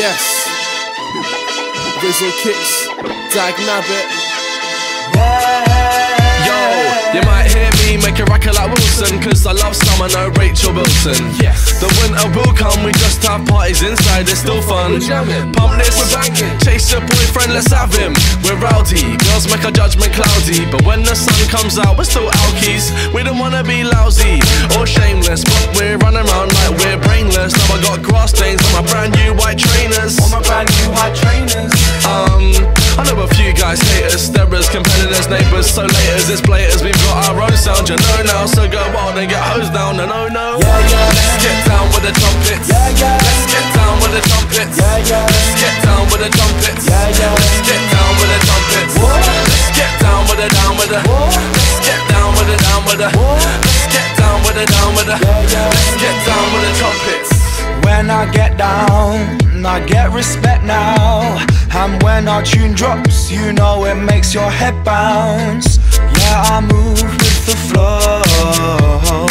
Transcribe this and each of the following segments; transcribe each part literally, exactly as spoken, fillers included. Yes. Visual kicks, Dag Nabbit. Yo, you might hear me make a record like Wilson, cause I love summer, no Rachel Bilton. Yes. The winter will come, we just have parties inside, it's still fun. Pump this, we're banging, chase your boyfriend, let's have him. We're rowdy, girls make our judgment cloudy, but when the sun comes out, we're still alkies. We don't wanna be lousy or shameless, but we're running around like we're brainless. Now I got grass stains on my brand new white trainers. On my brand new white trainers. Um, I know a few guys hate us, stirrers, competitors, neighbours, so laters, it's blaters. We've got our own sound, you know now, so go wild and get hosed down, and oh no. Yeah, yeah. Let's get down with the trumpets. Yeah, yeah. Let's get down with the trumpets. Yeah, yeah. Let's get down with the trumpets. Yeah, yeah. Let's get down with the trumpets. What? Let's get down with the down with the. What? Let's get down with the down with the. What? Let's get down with the down with the. Yeah, yeah. Let's get down with the trumpets. When I get down, I get respect now. And when our tune drops, you know it makes your head bounce. Yeah, I move with the flow.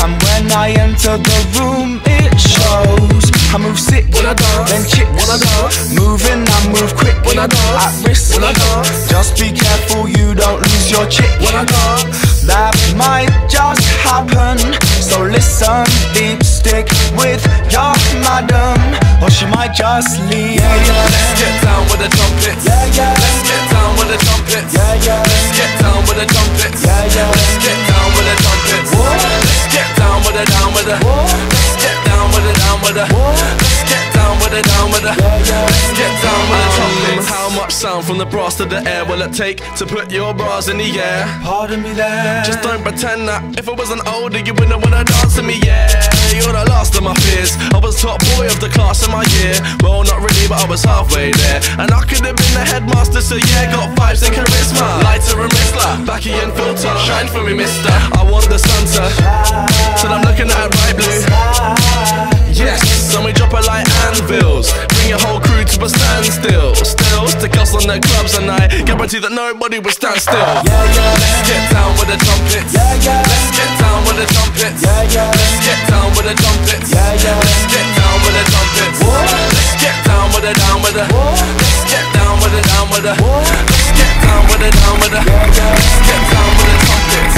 And when I enter the room, it shows. I move sick when I dance, then chicks when I dance. Moving, I move quick when I dance. At risk when I dance. Just be careful you don't lose your chick when I dance. That might just happen, so listen deep, stick with your madam, or she might just leave. Yeah, yeah. Let's get down with the trumpets. Yeah, yeah. Let's get down with the trumpets. Yeah, yeah. Let's get down with the trumpets. Yeah, yeah. Let's get down with the trumpets. What? Let's get down with the down with the. What? Let's get down with the down with the. What? Let's get down with the down with the. Yeah, yeah. Let's get down with the trumpets. How much sound from the brass to the air will it take to put your bras in the air? Pardon me there. Just don't pretend that if I wasn't older you wouldn't wanna dance to me. Yeah, you're the last of my fears. I was top boy of the class in my year. Well, not really, but I was halfway there. And I could have been the headmaster, so yeah, got vibes and charisma. Lighter and Rizzler, Becky and Filter, shine for me, mister. I want the sun to till I'm looking at it bright blue. Yes, and we drop it like anvils. Bring your whole crew to a standstill. Still, stick us on the clubs and I guarantee that nobody will stand still. Yeah, yeah. Let's get down with the trumpets. Yeah, yeah. Let's get down with the trumpets. Yeah, yeah. Let's get down with the trumpets. Yeah, yeah. Let's get down with the trumpets. What? Let's get down with the down with the. What? Let's get down with the down with the. What? Let's get down with the down with the. Yeah, yeah. Let's get down with the trumpets.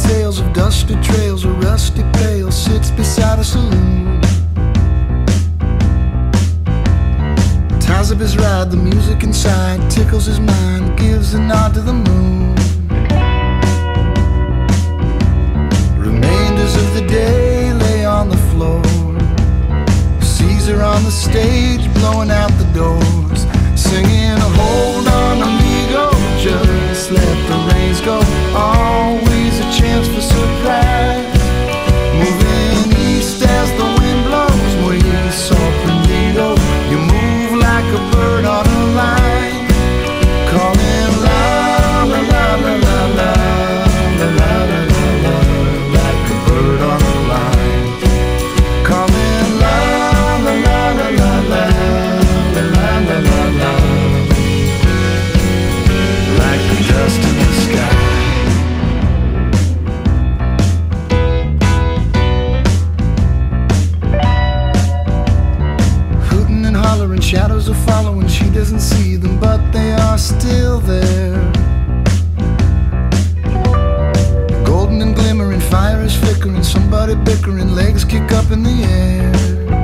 Tales of dusty trails, a rusty pail sits beside a saloon. Ties up his ride, the music inside tickles his mind, gives a nod to the moon. Remainders of the day lay on the floor. Caesar on the stage, blowing out the doors, singing a hold on amigo, just let the reins go. Always chance for surprise, moving east as the wind blows. When you saw Prendido, you move like a bird on a line, calling la la la la la la la la la la, like a bird on a line, calling la la la la la la la. bickering legs kick up in the air.